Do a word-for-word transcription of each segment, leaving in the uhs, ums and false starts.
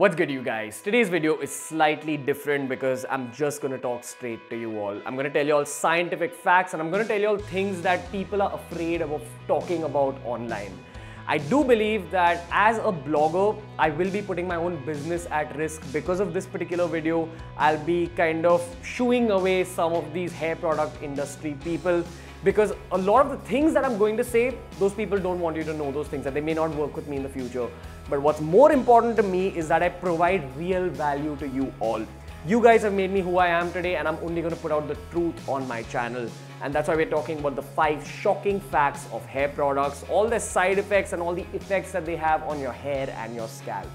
What's good, you guys? Today's video is slightly different because I'm just gonna talk straight to you all. I'm gonna tell you all scientific facts and I'm gonna tell you all things that people are afraid of talking about online. I do believe that as a blogger, I will be putting my own business at risk because of this particular video. I'll be kind of shooing away some of these hair product industry people because a lot of the things that I'm going to say, those people don't want you to know those things, that they may not work with me in the future. But what's more important to me is that I provide real value to you all. You guys have made me who I am today, and I'm only going to put out the truth on my channel. And that's why we're talking about the five shocking facts of hair products, all the side effects and all the effects that they have on your hair and your scalp.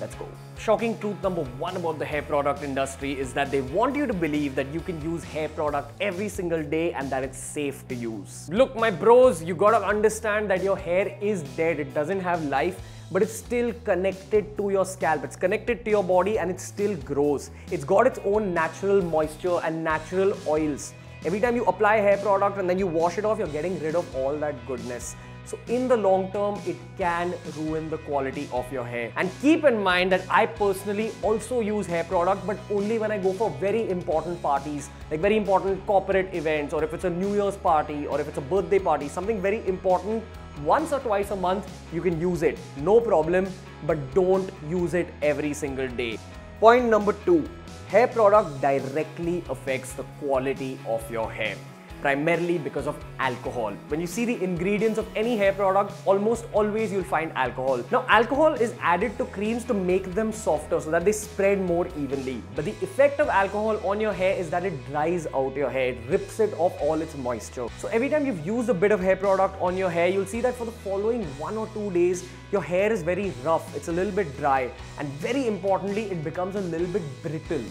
Let's go. Shocking truth number one about the hair product industry is that they want you to believe that you can use hair product every single day and that it's safe to use. Look, my bros, you gotta understand that your hair is dead. It doesn't have life, but it's still connected to your scalp. It's connected to your body and it still grows. It's got its own natural moisture and natural oils. Every time you apply hair product and then you wash it off, you're getting rid of all that goodness. So in the long term, it can ruin the quality of your hair. And keep in mind that I personally also use hair product, but only when I go for very important parties, like very important corporate events, or if it's a New Year's party, or if it's a birthday party, something very important. Once or twice a month, you can use it, no problem, but don't use it every single day. Point number two, hair product directly affects the quality of your hair, primarily because of alcohol. When you see the ingredients of any hair product, almost always you'll find alcohol. Now, alcohol is added to creams to make them softer so that they spread more evenly. But the effect of alcohol on your hair is that it dries out your hair, it rips it off all its moisture. So every time you've used a bit of hair product on your hair, you'll see that for the following one or two days, your hair is very rough, it's a little bit dry, and very importantly, it becomes a little bit brittle.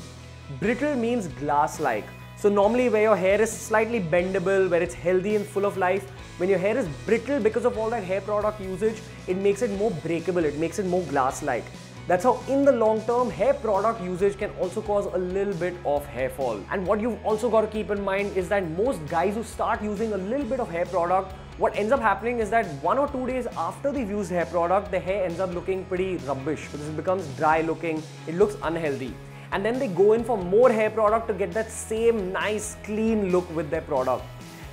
Brittle means glass-like. So normally where your hair is slightly bendable, where it's healthy and full of life, when your hair is brittle because of all that hair product usage, it makes it more breakable, it makes it more glass-like. That's how in the long term, hair product usage can also cause a little bit of hair fall. And what you've also got to keep in mind is that most guys who start using a little bit of hair product, what ends up happening is that one or two days after they've used hair product, the hair ends up looking pretty rubbish because it becomes dry looking, it looks unhealthy. And then they go in for more hair product to get that same nice clean look with their product.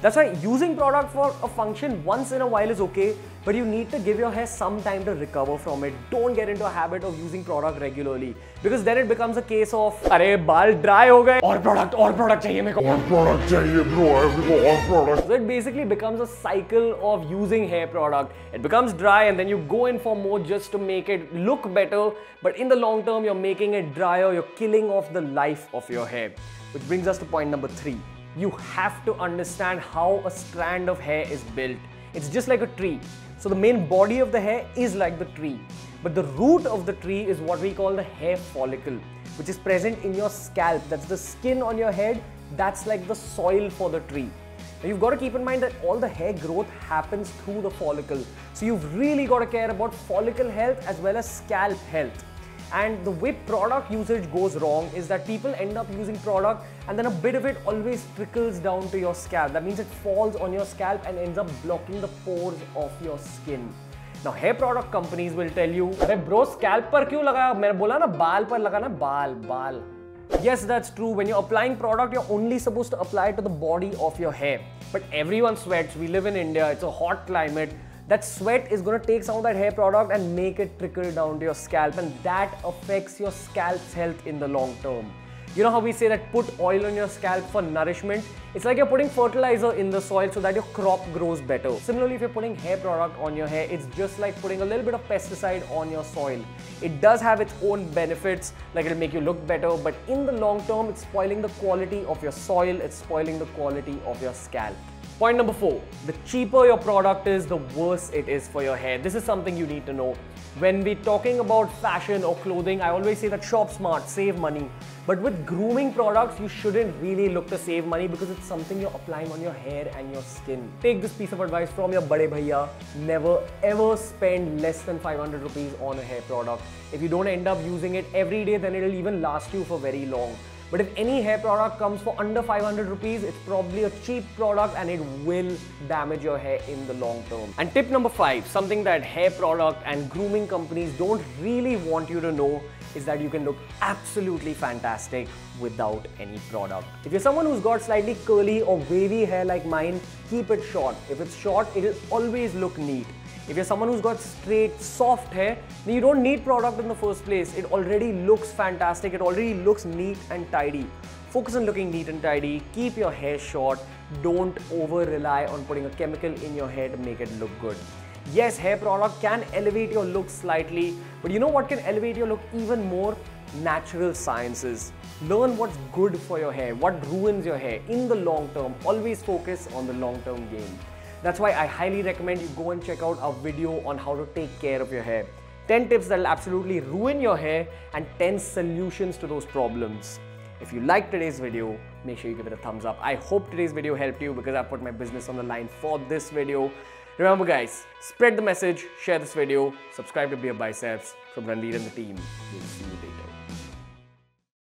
That's why using product for a function once in a while is okay, but you need to give your hair some time to recover from it. Don't get into a habit of using product regularly because then it becomes a case of "Arey, baal dry ho gaye. Aur product, aur product chahiye meko. Aur product chahiye bro, everyone, aur product." So it basically becomes a cycle of using hair product. It becomes dry and then you go in for more just to make it look better, but in the long term you're making it drier, you're killing off the life of your hair. Which brings us to point number three. You have to understand how a strand of hair is built. It's just like a tree. So the main body of the hair is like the tree. But the root of the tree is what we call the hair follicle, which is present in your scalp. That's the skin on your head. That's like the soil for the tree. Now you've got to keep in mind that all the hair growth happens through the follicle. So you've really got to care about follicle health as well as scalp health. And the way product usage goes wrong is that people end up using product and then a bit of it always trickles down to your scalp. That means it falls on your scalp and ends up blocking the pores of your skin. Now hair product companies will tell you, "Arey bro, scalp par kyun lagaya? Maine bola na, baal par lagana, baal, baal." Yes, that's true. When you're applying product, you're only supposed to apply it to the body of your hair. But everyone sweats. We live in India. It's a hot climate. That sweat is going to take some of that hair product and make it trickle down to your scalp, and that affects your scalp's health in the long term. You know how we say that put oil on your scalp for nourishment? It's like you're putting fertilizer in the soil so that your crop grows better. Similarly, if you're putting hair product on your hair, it's just like putting a little bit of pesticide on your soil. It does have its own benefits, like it'll make you look better, but in the long term, it's spoiling the quality of your soil, it's spoiling the quality of your scalp. Point number four, the cheaper your product is, the worse it is for your hair. This is something you need to know. When we're talking about fashion or clothing, I always say that shop smart, save money. But with grooming products, you shouldn't really look to save money because it's something you're applying on your hair and your skin. Take this piece of advice from your bade bhaiya. Never ever spend less than five hundred rupees on a hair product. If you don't end up using it every day, then it'll even last you for very long. But if any hair product comes for under five hundred rupees, it's probably a cheap product and it will damage your hair in the long term. And tip number five, something that hair product and grooming companies don't really want you to know, is that you can look absolutely fantastic without any product. If you're someone who's got slightly curly or wavy hair like mine, keep it short. If it's short, it'll always look neat. If you're someone who's got straight, soft hair, then you don't need product in the first place. It already looks fantastic. It already looks neat and tidy. Focus on looking neat and tidy. Keep your hair short. Don't over-rely on putting a chemical in your hair to make it look good. Yes, hair product can elevate your look slightly, but you know what can elevate your look even more? Natural sciences. Learn what's good for your hair, what ruins your hair in the long term. Always focus on the long-term game. That's why I highly recommend you go and check out our video on how to take care of your hair. ten tips that will absolutely ruin your hair and ten solutions to those problems. If you liked today's video, make sure you give it a thumbs up. I hope today's video helped you because I put my business on the line for this video. Remember guys, spread the message, share this video, subscribe to Beer Biceps. From Ranveer and the team, we'll see you.